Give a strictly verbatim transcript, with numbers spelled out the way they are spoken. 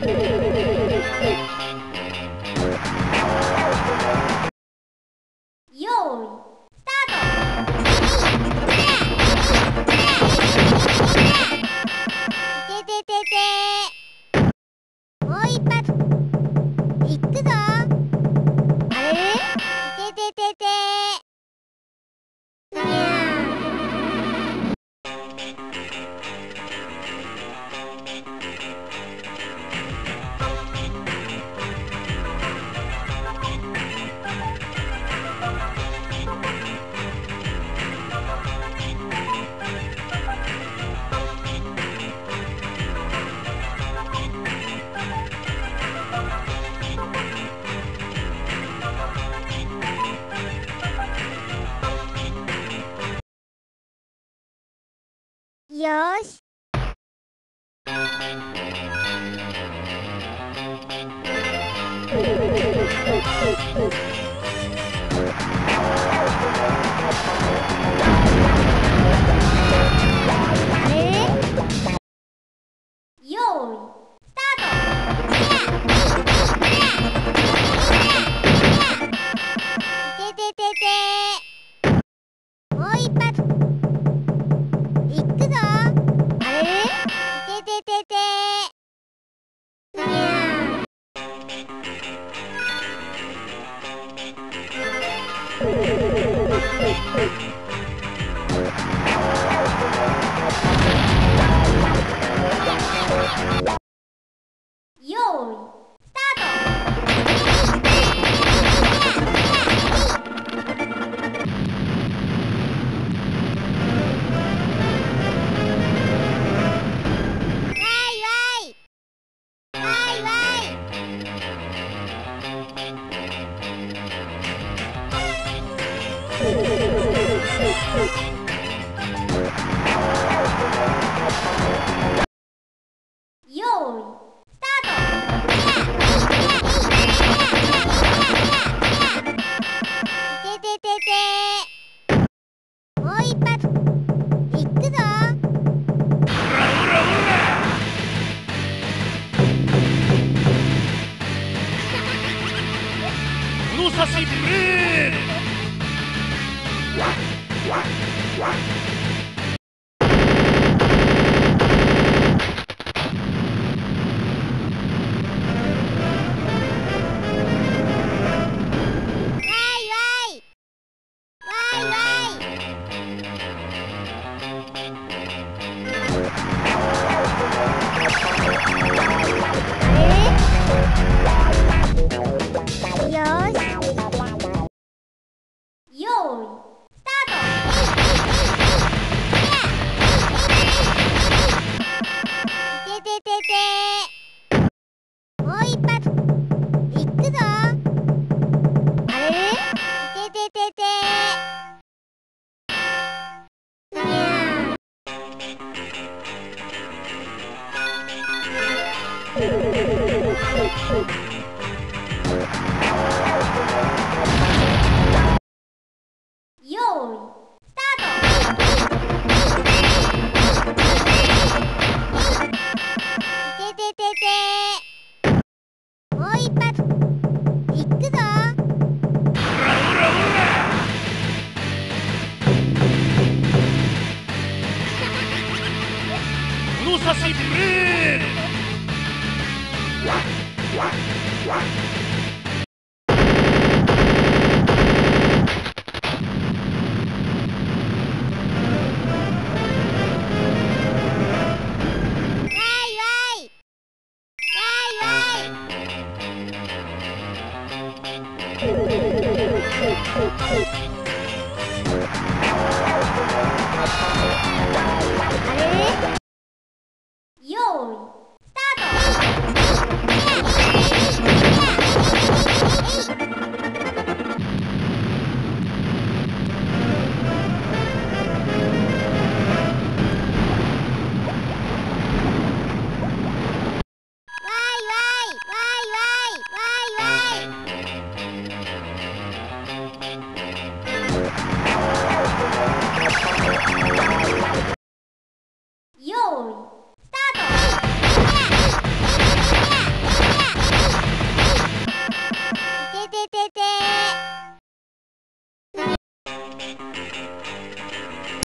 よーし。あれ？よーい。Oh,